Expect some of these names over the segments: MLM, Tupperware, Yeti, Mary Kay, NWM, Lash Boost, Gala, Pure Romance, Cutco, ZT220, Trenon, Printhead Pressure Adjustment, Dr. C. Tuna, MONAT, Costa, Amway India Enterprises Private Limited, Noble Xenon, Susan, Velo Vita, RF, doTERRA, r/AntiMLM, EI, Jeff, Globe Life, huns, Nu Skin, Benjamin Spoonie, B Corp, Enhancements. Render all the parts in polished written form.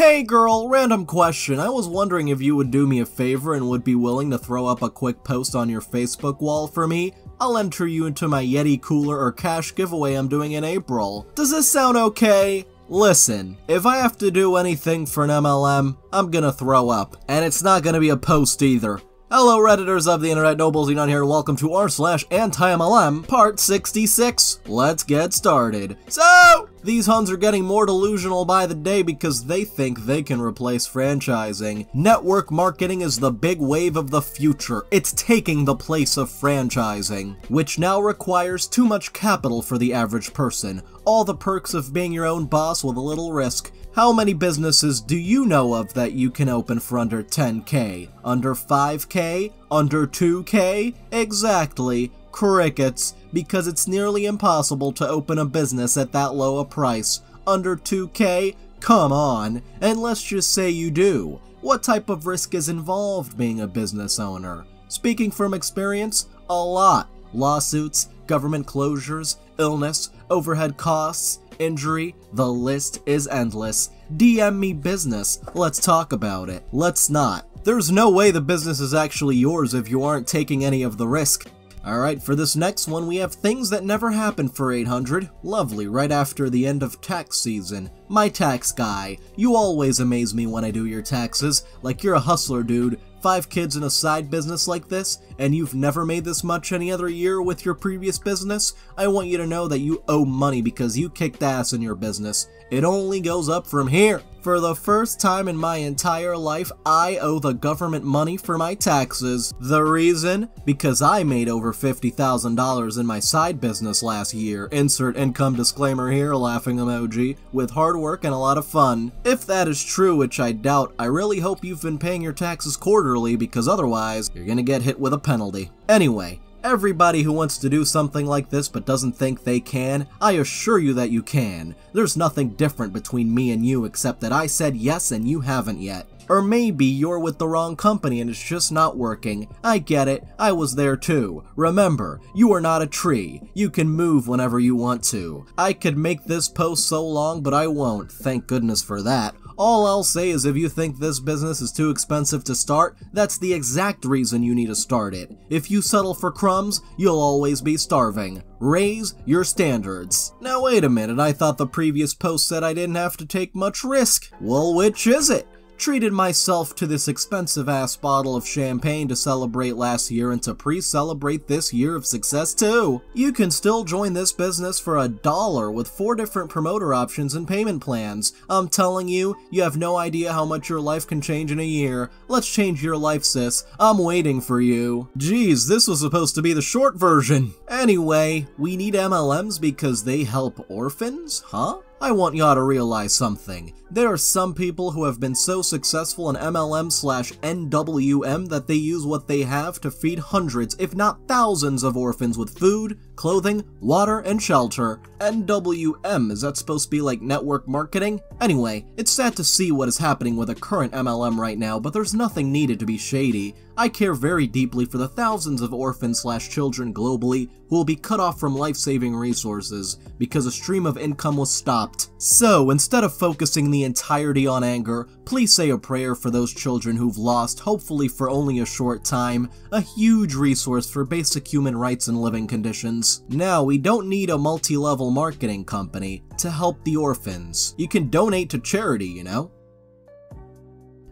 Hey girl, random question. I was wondering if you would do me a favor and would be willing to throw up a quick post on your Facebook wall for me. I'll enter you into my Yeti cooler or cash giveaway I'm doing in April. Does this sound okay? Listen, if I have to do anything for an MLM, I'm gonna throw up. And it's not gonna be a post either. Hello Redditors of the internet, Noble Xenon here, welcome to r/AntiMLM part 66. Let's get started. So, these huns are getting more delusional by the day because they think they can replace franchising. Network marketing is the big wave of the future. It's taking the place of franchising, which now requires too much capital for the average person. All the perks of being your own boss with a little risk. How many businesses do you know of that you can open for under 10K? Under 5K? Under 2K? Exactly. Crickets. Because it's nearly impossible to open a business at that low a price. Under 2K? Come on. And let's just say you do. What type of risk is involved being a business owner? Speaking from experience, a lot. Lawsuits, government closures, illness, overhead costs, injury, the list is endless. DM me business, let's talk about it. Let's not. There's no way the business is actually yours if you aren't taking any of the risk. Alright, for this next one we have things that never happen for 800. Lovely, right after the end of tax season. My tax guy, you always amaze me when I do your taxes, like you're a hustler dude. 5 kids in a side business like this, and you've never made this much any other year with your previous business? I want you to know that you owe money because you kicked ass in your business. It only goes up from here. For the first time in my entire life, I owe the government money for my taxes. The reason? Because I made over $50,000 in my side business last year. Insert income disclaimer here, laughing emoji, with hard work and a lot of fun. If that is true, which I doubt, I really hope you've been paying your taxes quarterly because otherwise, you're gonna get hit with a penalty. Anyway, everybody who wants to do something like this but doesn't think they can, I assure you that you can. There's nothing different between me and you except that I said yes and you haven't yet. Or maybe you're with the wrong company and it's just not working. I get it, I was there too. Remember, you are not a tree. You can move whenever you want to. I could make this post so long, but I won't. Thank goodness for that. All I'll say is if you think this business is too expensive to start, that's the exact reason you need to start it. If you settle for crumbs, you'll always be starving. Raise your standards. Now wait a minute, I thought the previous post said I didn't have to take much risk. Well, which is it? Treated myself to this expensive ass bottle of champagne to celebrate last year and to pre-celebrate this year of success too. You can still join this business for $1 with 4 different promoter options and payment plans. I'm telling you, you have no idea how much your life can change in a year. Let's change your life, sis. I'm waiting for you. Geez, this was supposed to be the short version. Anyway, we need MLMs because they help orphans, huh? I want y'all to realize something. There are some people who have been so successful in MLM/NWM that they use what they have to feed hundreds, if not thousands, of orphans with food, clothing, water, and shelter. NWM, is that supposed to be like network marketing? Anyway, it's sad to see what is happening with the current MLM right now, but there's nothing needed to be shady. I care very deeply for the thousands of orphans/children globally who will be cut off from life-saving resources because a stream of income was stopped. So, instead of focusing the entirety on anger, please say a prayer for those children who've lost, hopefully for only a short time, a huge resource for basic human rights and living conditions. Now, we don't need a multi-level marketing company to help the orphans. You can donate to charity, you know?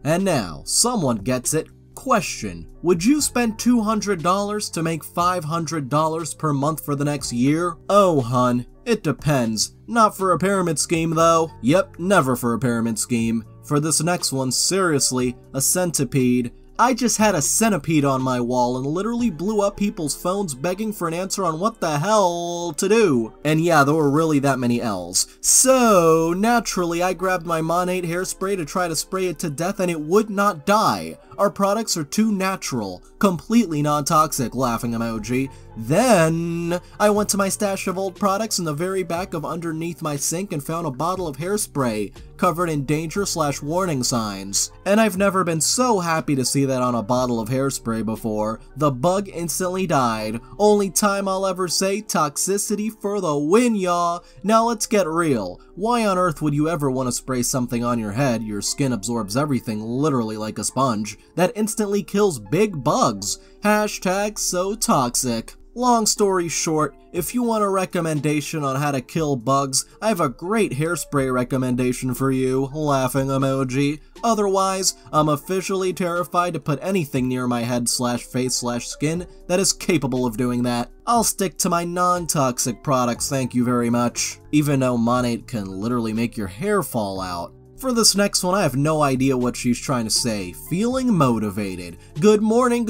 And now, someone gets it. Question: would you spend $200 to make $500 per month for the next year? Oh hun, it depends. Not for a pyramid scheme though. Yep, never for a pyramid scheme. For this next one, seriously, a centipede. I just had a centipede on my wall and literally blew up people's phones begging for an answer on what the hell to do. And yeah, there were really that many L's. So, naturally, I grabbed my MONAT hairspray to try to spray it to death and it would not die. Our products are too natural, completely non-toxic, laughing emoji. Then, I went to my stash of old products in the very back of underneath my sink and found a bottle of hairspray covered in danger/warning signs. And I've never been so happy to see that on a bottle of hairspray before. The bug instantly died. Only time I'll ever say toxicity for the win, y'all. Now let's get real. Why on earth would you ever want to spray something on your head? Your skin absorbs everything literally like a sponge. That instantly kills big bugs. Hashtag so toxic. Long story short, if you want a recommendation on how to kill bugs, I have a great hairspray recommendation for you, laughing emoji. Otherwise, I'm officially terrified to put anything near my head/face/skin that is capable of doing that. I'll stick to my non-toxic products, thank you very much. Even though MONAT can literally make your hair fall out. For this next one, I have no idea what she's trying to say. Feeling motivated. Good morning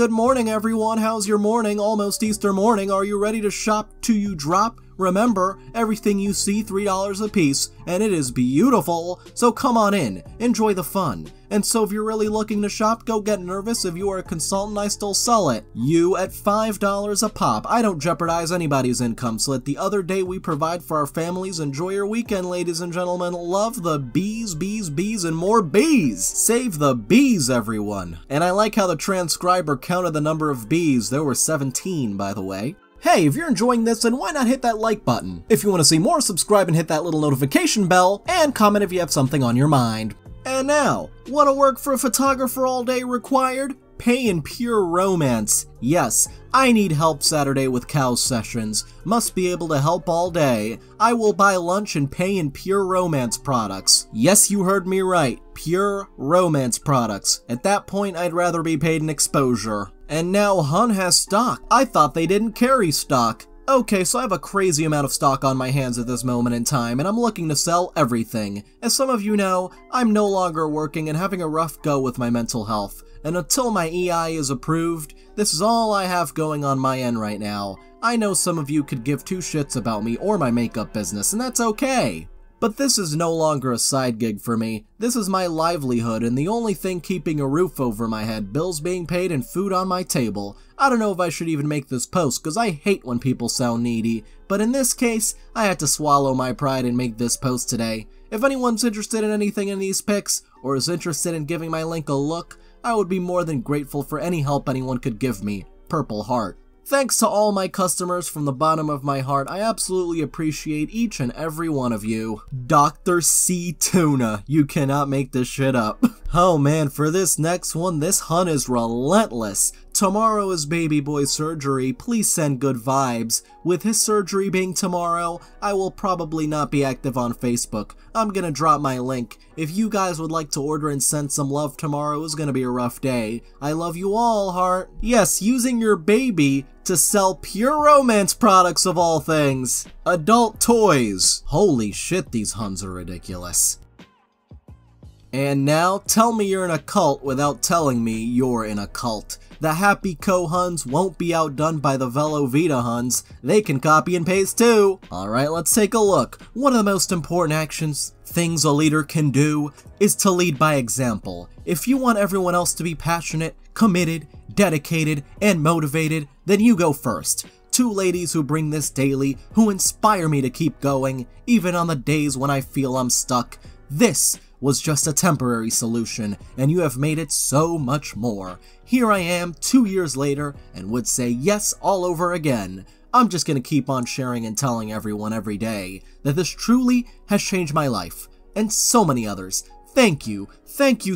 everyone. How's your morning? Almost Easter morning. Are you ready to shop till you drop? Remember, everything you see, $3 a piece, and it is beautiful. So come on in, enjoy the fun. And so if you're really looking to shop, go get nervous. If you are a consultant, I still sell it. You at $5 a pop. I don't jeopardize anybody's income, so let the other day we provide for our families. Enjoy your weekend, ladies and gentlemen. Love the bees, bees, bees, and more bees. Save the bees, everyone. And I like how the transcriber counted the number of bees. There were 17, by the way. Hey, if you're enjoying this, then why not hit that like button? If you want to see more, subscribe and hit that little notification bell, and comment if you have something on your mind. And now, want to work for a photographer all day required? Pay in Pure Romance. Yes, I need help Saturday with cow sessions. Must be able to help all day. I will buy lunch and pay in Pure Romance products. Yes, you heard me right. Pure Romance products. At that point, I'd rather be paid in exposure. And now Hun has stock. I thought they didn't carry stock. Okay, so I have a crazy amount of stock on my hands at this moment in time, and I'm looking to sell everything. As some of you know, I'm no longer working and having a rough go with my mental health. And until my EI is approved, this is all I have going on my end right now. I know some of you could give two shits about me or my makeup business, and that's okay. But this is no longer a side gig for me. This is my livelihood and the only thing keeping a roof over my head, bills being paid, and food on my table. I don't know if I should even make this post because I hate when people sound needy, but in this case, I had to swallow my pride and make this post today. If anyone's interested in anything in these pics, or is interested in giving my link a look, I would be more than grateful for any help anyone could give me. Purple heart. Thanks to all my customers from the bottom of my heart, I absolutely appreciate each and every one of you. Dr. C. Tuna, you cannot make this shit up. Oh man, for this next one, this Hun is relentless. Tomorrow is baby boy surgery, please send good vibes. With his surgery being tomorrow, I will probably not be active on Facebook. I'm gonna drop my link. If you guys would like to order and send some love, tomorrow is gonna be a rough day. I love you all, heart. Yes, using your baby to sell Pure Romance products of all things. Adult toys. Holy shit, these Huns are ridiculous. And now, tell me you're in a cult without telling me you're in a cult. The Happy Co Huns won't be outdone by the Velo Vita Huns. They can copy and paste too. Alright, let's take a look. One of the most important things a leader can do is to lead by example. If you want everyone else to be passionate, committed, dedicated, and motivated, then you go first. Two ladies who bring this daily, who inspire me to keep going, even on the days when I feel I'm stuck. This was just a temporary solution, and you have made it so much more. Here I am 2 years later, and would say yes all over again. I'm just gonna keep on sharing and telling everyone every day that this truly has changed my life, and so many others. Thank you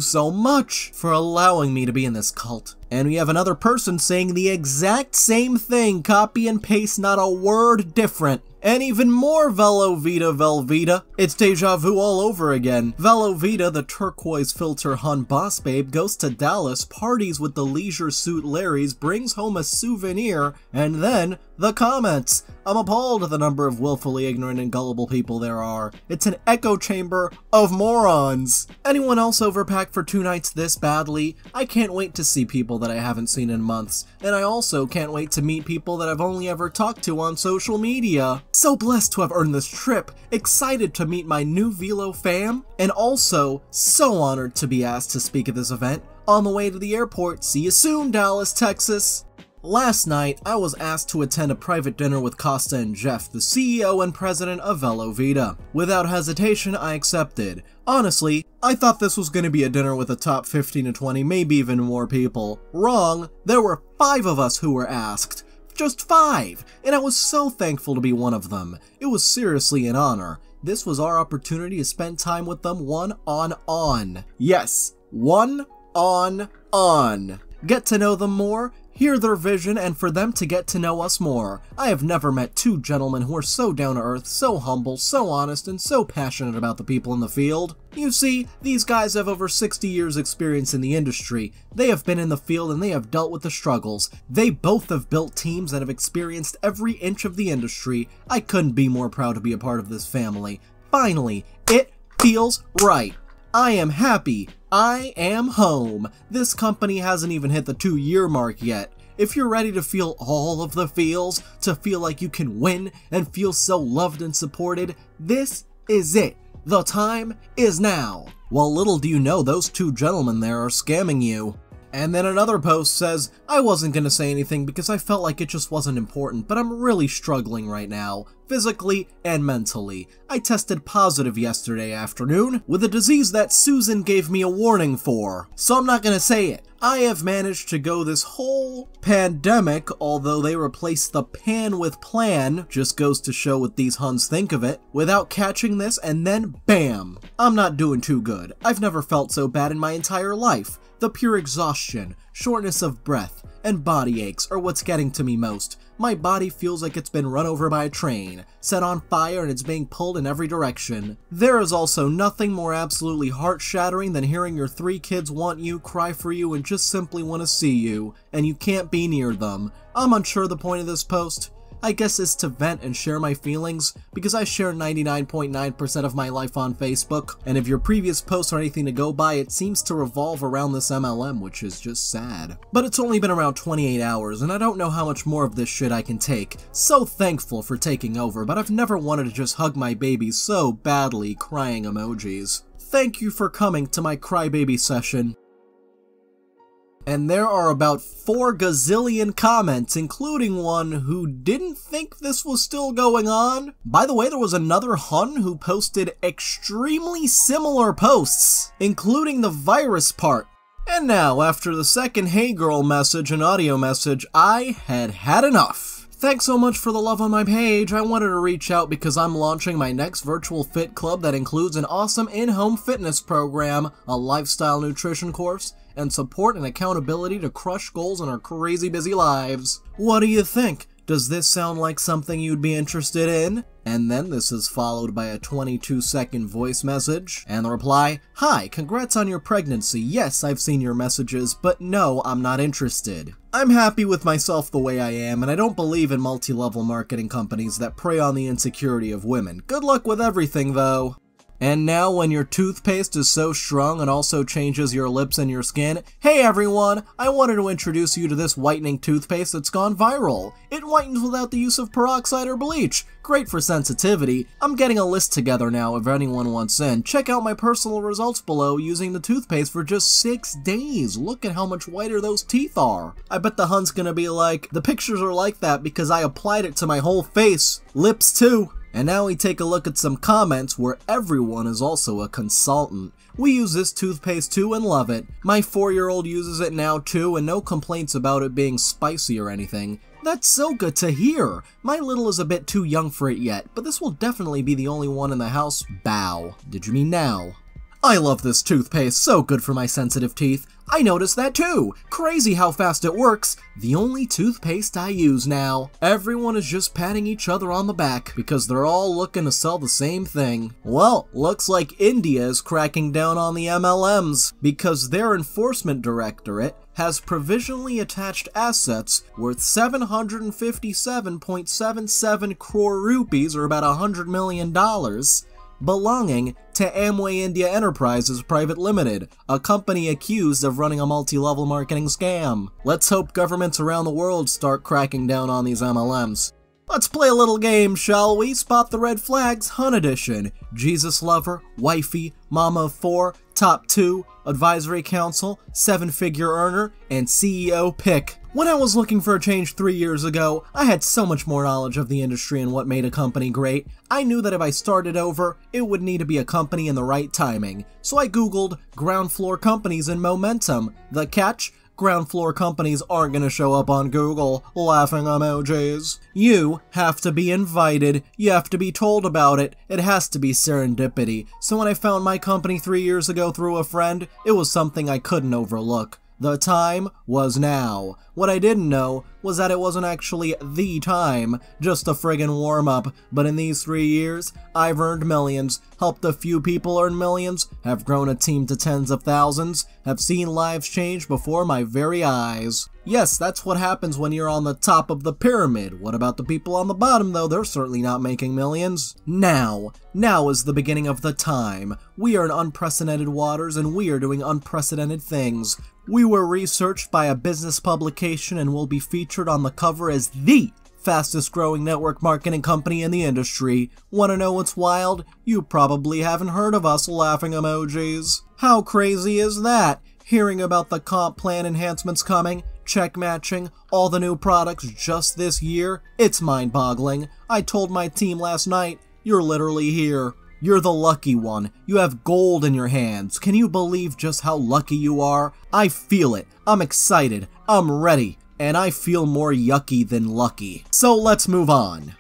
so much for allowing me to be in this cult. And we have another person saying the exact same thing, copy and paste, not a word different. And even more Velo Vita Velveeta. It's deja vu all over again. Velo Vita, the turquoise filter Hun boss babe, goes to Dallas, parties with the leisure suit Larry's, brings home a souvenir, and then the comments. I'm appalled at the number of willfully ignorant and gullible people there are. It's an echo chamber of morons. Anyone else overpacked for 2 nights this badly? I can't wait to see people that I haven't seen in months, and I also can't wait to meet people that I've only ever talked to on social media. So blessed to have earned this trip, excited to meet my new Velo fam, and also so honored to be asked to speak at this event. On the way to the airport, see you soon, Dallas, Texas. Last night, I was asked to attend a private dinner with Costa and Jeff, the CEO and president of Velo Vita. Without hesitation, I accepted. Honestly, I thought this was going to be a dinner with the top 15 to 20, maybe even more people. Wrong! There were 5 of us who were asked. Just 5! And I was so thankful to be one of them. It was seriously an honor. This was our opportunity to spend time with them one-on-one. Yes, one-on-one. Get to know them more, hear their vision, and for them to get to know us more. I have never met 2 gentlemen who are so down to earth, so humble, so honest, and so passionate about the people in the field. You see, these guys have over 60 years experience in the industry. They have been in the field and they have dealt with the struggles. They both have built teams and have experienced every inch of the industry. I couldn't be more proud to be a part of this family. Finally, it feels right. I am happy. I am home. This company hasn't even hit the 2-year mark yet. If you're ready to feel all of the feels, to feel like you can win and feel so loved and supported, this is it. The time is now. Well, little do you know, those 2 gentlemen there are scamming you. And then another post says, I wasn't gonna say anything because I felt like it just wasn't important, but I'm really struggling right now, physically and mentally. I tested positive yesterday afternoon with a disease that Susan gave me a warning for, so I'm not gonna say it. I have managed to go this whole pandemic, although they replaced the pan with plan, just goes to show what these Huns think of it, without catching this, and then bam! I'm not doing too good. I've never felt so bad in my entire life. The pure exhaustion, shortness of breath, and body aches are what's getting to me most. My body feels like it's been run over by a train, set on fire, and it's being pulled in every direction. There is also nothing more absolutely heart-shattering than hearing your 3 kids want you, cry for you, and just simply want to see you, and you can't be near them. I'm unsure the point of this post. I guess it's to vent and share my feelings, because I share 99.9% of my life on Facebook, and if your previous posts are anything to go by, it seems to revolve around this MLM, which is just sad. But it's only been around 28 hours, and I don't know how much more of this shit I can take. So thankful for taking over, but I've never wanted to just hug my baby so badly, crying emojis. Thank you for coming to my crybaby session. And there are about 4 gazillion comments, including one who didn't think this was still going on. By the way, there was another Hun who posted extremely similar posts, including the virus part. And now, after the second Hey Girl message and audio message, I had had enough. Thanks so much for the love on my page. I wanted to reach out because I'm launching my next virtual fit club that includes an awesome in-home fitness program, a lifestyle nutrition course, and support and accountability to crush goals in our crazy busy lives. What do you think? Does this sound like something you'd be interested in? And then this is followed by a 22-second voice message, and the reply, Hi, congrats on your pregnancy. Yes, I've seen your messages, but no, I'm not interested. I'm happy with myself the way I am, and I don't believe in multi-level marketing companies that prey on the insecurity of women. Good luck with everything, though. And now when your toothpaste is so strong and also changes your lips and your skin, hey everyone, I wanted to introduce you to this whitening toothpaste that's gone viral. It whitens without the use of peroxide or bleach. Great for sensitivity. I'm getting a list together now if anyone wants in. Check out my personal results below using the toothpaste for just 6 days. Look at how much whiter those teeth are. I bet the Hun's gonna be like, the pictures are like that because I applied it to my whole face. Lips too. And now we take a look at some comments where everyone is also a consultant. We use this toothpaste too and love it. My 4-year-old uses it now too and no complaints about it being spicy or anything. That's so good to hear. My little is a bit too young for it yet, but this will definitely be the only one in the house. Bow. Did you mean now? I love this toothpaste, so good for my sensitive teeth. I noticed that too! Crazy how fast it works! The only toothpaste I use now. Everyone is just patting each other on the back because they're all looking to sell the same thing. Well, looks like India is cracking down on the MLMs because their enforcement directorate has provisionally attached assets worth 757.77 crore rupees, or about $100 million, belonging to Amway India Enterprises Private Limited, a company accused of running a multi-level marketing scam. Let's hope governments around the world start cracking down on these MLMs. Let's play a little game, shall we? Spot the Red Flags, Hun Edition. Jesus Lover, Wifey, Mama of 4, Top 2, Advisory Council, 7-figure earner, and CEO pick. When I was looking for a change 3 years ago, I had so much more knowledge of the industry and what made a company great. I knew that if I started over, it would need to be a company in the right timing. So I googled ground floor companies and momentum. The catch? Ground floor companies aren't gonna show up on Google. Laughing emojis. You have to be invited. You have to be told about it. It has to be serendipity. So when I found my company 3 years ago through a friend, it was something I couldn't overlook. The time was now. What I didn't know was that it wasn't actually the time, just a friggin' warm-up. But in these 3 years, I've earned millions, helped a few people earn millions, have grown a team to tens of thousands, have seen lives change before my very eyes. Yes, that's what happens when you're on the top of the pyramid. What about the people on the bottom, though? They're certainly not making millions. Now. Now is the beginning of the time. We are in unprecedented waters, and we are doing unprecedented things. We were researched by a business publication and will be featured on the cover as the fastest growing network marketing company in the industry. Want to know what's wild? You probably haven't heard of us. Laughing emojis. How crazy is that? Hearing about the comp plan enhancements coming, check matching, all the new products just this year, it's mind-boggling. I told my team last night, you're literally here. You're the lucky one. You have gold in your hands. Can you believe just how lucky you are? I feel it. I'm excited. I'm ready. And I feel more yucky than lucky. So let's move on.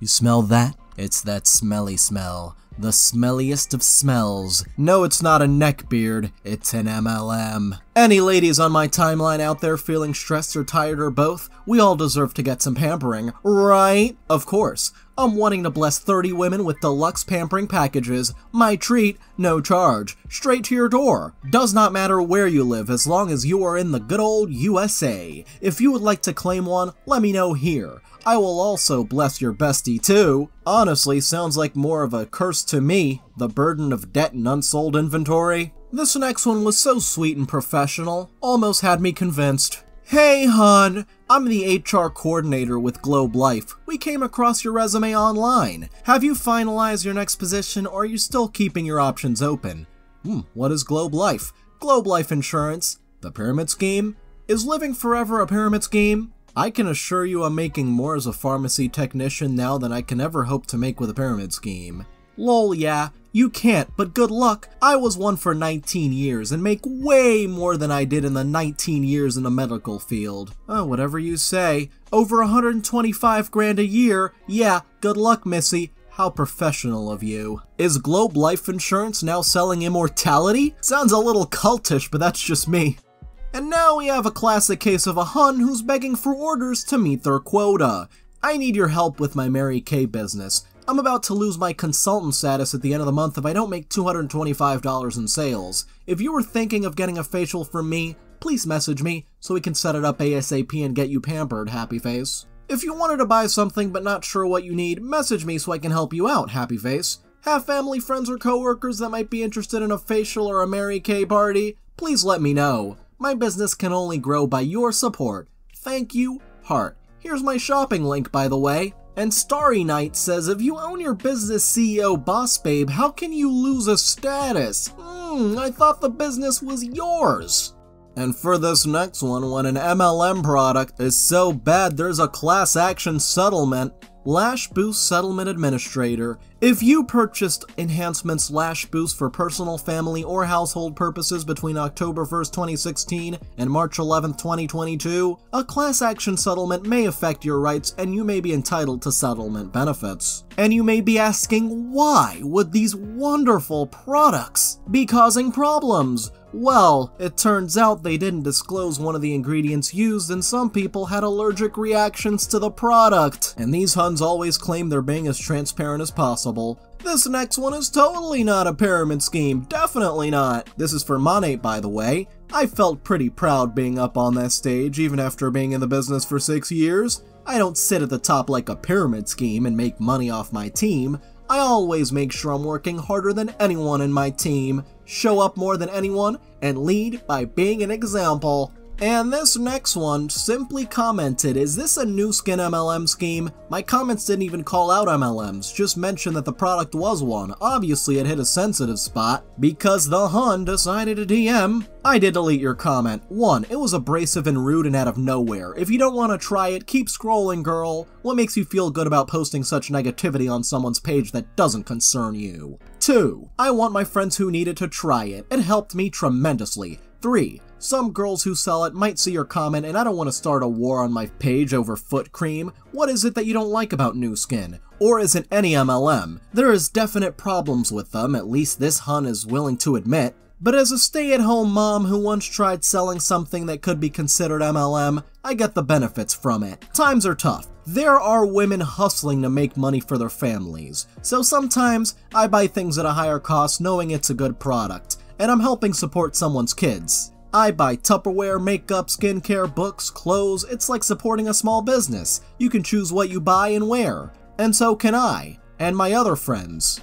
You smell that? It's that smelly smell. The smelliest of smells. No, it's not a neck beard, it's an MLM. Any ladies on my timeline out there feeling stressed or tired or both? We all deserve to get some pampering, right? Of course. I'm wanting to bless 30 women with deluxe pampering packages. My treat, no charge. Straight to your door. Does not matter where you live as long as you are in the good old USA. If you would like to claim one, let me know here. I will also bless your bestie too. Honestly, sounds like more of a curse to me, the burden of debt and unsold inventory. This next one was so sweet and professional, almost had me convinced. Hey hon, I'm the HR coordinator with Globe Life. We came across your resume online. Have you finalized your next position, or are you still keeping your options open? What is Globe Life? Globe Life Insurance? The pyramid scheme? Is living forever a pyramid scheme? I can assure you I'm making more as a pharmacy technician now than I can ever hope to make with a pyramid scheme. Lol, yeah. You can't, but good luck. I was one for 19 years and make way more than I did in the 19 years in the medical field. Oh, whatever you say. Over 125 grand a year. Yeah, good luck, missy. How professional of you. Is Globe Life Insurance now selling immortality? Sounds a little cultish, but that's just me. And now we have a classic case of a hun who's begging for orders to meet their quota. I need your help with my Mary Kay business. I'm about to lose my consultant status at the end of the month if I don't make $225 in sales. If you were thinking of getting a facial from me, please message me so we can set it up ASAP and get you pampered, happy face. If you wanted to buy something but not sure what you need, message me so I can help you out, happy face. Have family, friends, or coworkers that might be interested in a facial or a Mary Kay party? Please let me know. My business can only grow by your support. Thank you, heart. Here's my shopping link, by the way. And Starry Night says, if you own your business CEO boss babe, how can you lose a status? I thought the business was yours. And for this next one, when an MLM product is so bad there's a class action settlement, Lash Boost Settlement Administrator. If you purchased Enhancements Lash Boost for personal, family, or household purposes between October 1st, 2016 and March 11th, 2022, a class action settlement may affect your rights and you may be entitled to settlement benefits. And you may be asking, why would these wonderful products be causing problems? Well, it turns out they didn't disclose one of the ingredients used and some people had allergic reactions to the product. And these huns always claim they're being as transparent as possible. This next one is totally not a pyramid scheme, definitely not. This is for MONAT, by the way. I felt pretty proud being up on that stage, even after being in the business for 6 years. I don't sit at the top like a pyramid scheme and make money off my team. I always make sure I'm working harder than anyone in my team, show up more than anyone, and lead by being an example. And this next one simply commented, is this a Nu Skin MLM scheme? My comments didn't even call out MLMs, just mentioned that the product was one. Obviously it hit a sensitive spot, because the Hun decided to DM. I did delete your comment. 1. It was abrasive and rude and out of nowhere. If you don't want to try it, keep scrolling, girl. What makes you feel good about posting such negativity on someone's page that doesn't concern you? 2. I want my friends who need it to try it. It helped me tremendously. 3. Some girls who sell it might see your comment, and I don't want to start a war on my page over foot cream. What is it that you don't like about Nu Skin? Or is it any MLM? There is definite problems with them, at least this Hun is willing to admit. But as a stay-at-home mom who once tried selling something that could be considered MLM, I get the benefits from it. Times are tough. There are women hustling to make money for their families. So sometimes, I buy things at a higher cost knowing it's a good product, and I'm helping support someone's kids. I buy Tupperware, makeup, skincare, books, clothes. It's like supporting a small business. You can choose what you buy and where. And so can I, and my other friends.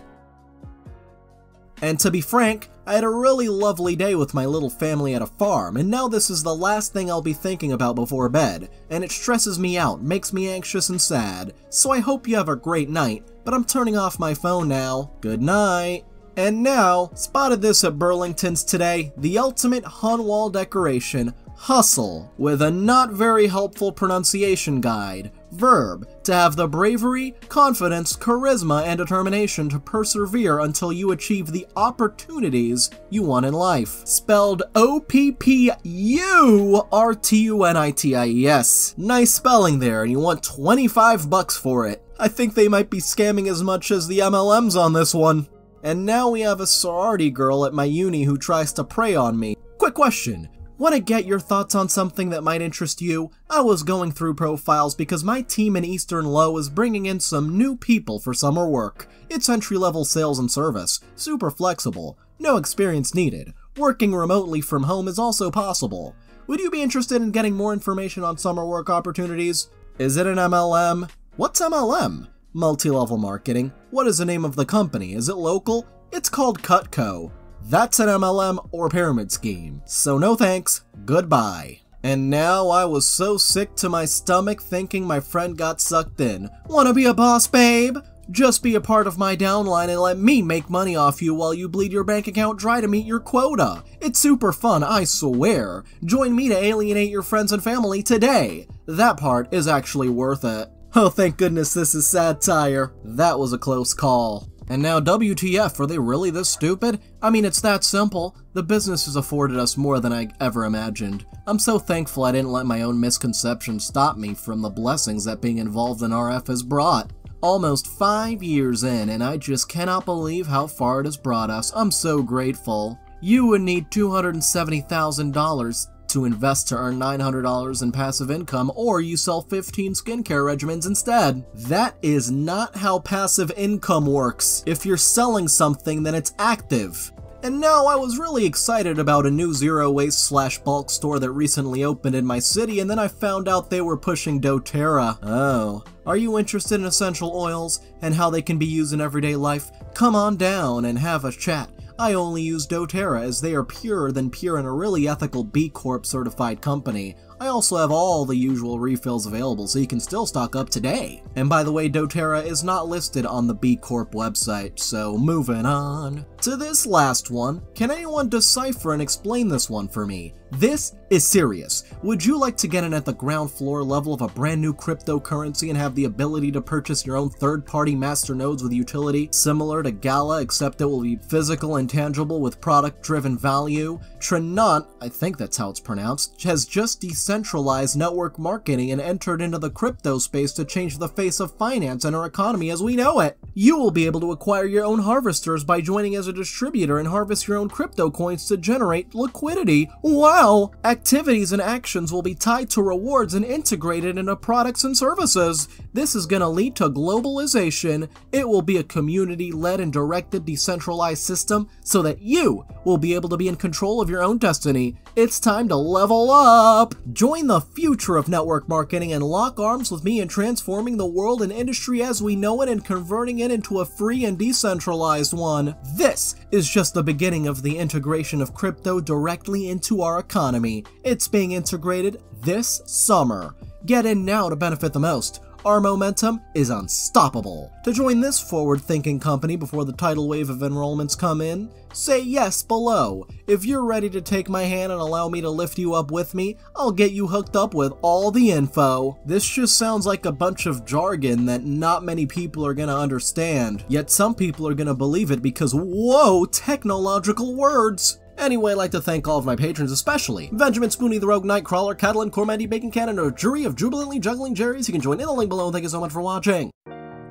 And to be frank, I had a really lovely day with my little family at a farm, and now this is the last thing I'll be thinking about before bed, and it stresses me out, makes me anxious and sad. So I hope you have a great night, but I'm turning off my phone now. Good night. And now, spotted this at Burlington's today, the ultimate Hun wall decoration, hustle, with a not very helpful pronunciation guide. Verb, to have the bravery, confidence, charisma, and determination to persevere until you achieve the opportunities you want in life. Spelled O-P-P-U-R-T-U-N-I-T-I-E-S. Nice spelling there, and you want $25 for it. I think they might be scamming as much as the MLMs on this one. And now we have a sorority girl at my uni who tries to prey on me. Quick question. Want to get your thoughts on something that might interest you? I was going through profiles because my team in Eastern Low is bringing in some new people for summer work. It's entry-level sales and service, super flexible, no experience needed. Working remotely from home is also possible. Would you be interested in getting more information on summer work opportunities? Is it an MLM? What's MLM? Multi-level marketing. What is the name of the company? Is it local? It's called Cutco. That's an MLM or pyramid scheme. So no thanks, goodbye. And now I was so sick to my stomach thinking my friend got sucked in. Wanna be a boss, babe? Just be a part of my downline and let me make money off you while you bleed your bank account dry to meet your quota. It's super fun, I swear. Join me to alienate your friends and family today. That part is actually worth it. Oh, thank goodness this is satire. That was a close call. And now WTF, are they really this stupid? I mean, it's that simple. The business has afforded us more than I ever imagined. I'm so thankful I didn't let my own misconceptions stop me from the blessings that being involved in RF has brought. Almost 5 years in, and I just cannot believe how far it has brought us. I'm so grateful. You would need $270,000 to invest to earn $900 in passive income, or you sell 15 skincare regimens instead. That is not how passive income works. If you're selling something, then it's active. And now I was really excited about a new zero-waste/bulk store that recently opened in my city, and then I found out they were pushing doTERRA. Oh. Are you interested in essential oils and how they can be used in everyday life? Come on down and have a chat. I only use doTERRA as they are purer than pure and a really ethical B Corp certified company. I also have all the usual refills available, so you can still stock up today. And by the way, doTERRA is not listed on the B Corp website, so moving on. To this last one, can anyone decipher and explain this one for me? This is serious. Would you like to get in at the ground floor level of a brand new cryptocurrency and have the ability to purchase your own third-party master nodes with utility, similar to Gala, except it will be physical and tangible with product-driven value? Trenon, I think that's how it's pronounced, has just decentralized network marketing and entered into the crypto space to change the face of finance and our economy as we know it. You will be able to acquire your own harvesters by joining as a distributor and harvest your own crypto coins to generate liquidity. Wow! Activities and actions will be tied to rewards and integrated into products and services. This is going to lead to globalization. It will be a community-led and directed decentralized system so that you will be able to be in control of your own destiny. It's time to level up! Join the future of network marketing and lock arms with me in transforming the world and industry as we know it and converting it into a free and decentralized one. This is just the beginning of the integration of crypto directly into our economy. It's being integrated this summer. Get in now to benefit the most. Our momentum is unstoppable. To join this forward-thinking company before the tidal wave of enrollments come in, say yes below. If you're ready to take my hand and allow me to lift you up with me, I'll get you hooked up with all the info. This just sounds like a bunch of jargon that not many people are gonna understand, yet some people are gonna believe it because, whoa, technological words! Anyway, I'd like to thank all of my patrons, especially Benjamin Spoonie, The Rogue Nightcrawler, Catalan, Cormandy, Bacon Cannon, and a jury of jubilantly juggling jerrys. You can join in the link below. Thank you so much for watching.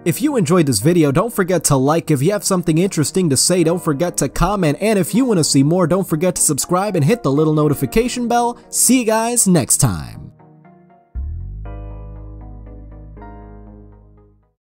If you enjoyed this video, don't forget to like. If you have something interesting to say, don't forget to comment. And if you want to see more, don't forget to subscribe and hit the little notification bell. See you guys next time.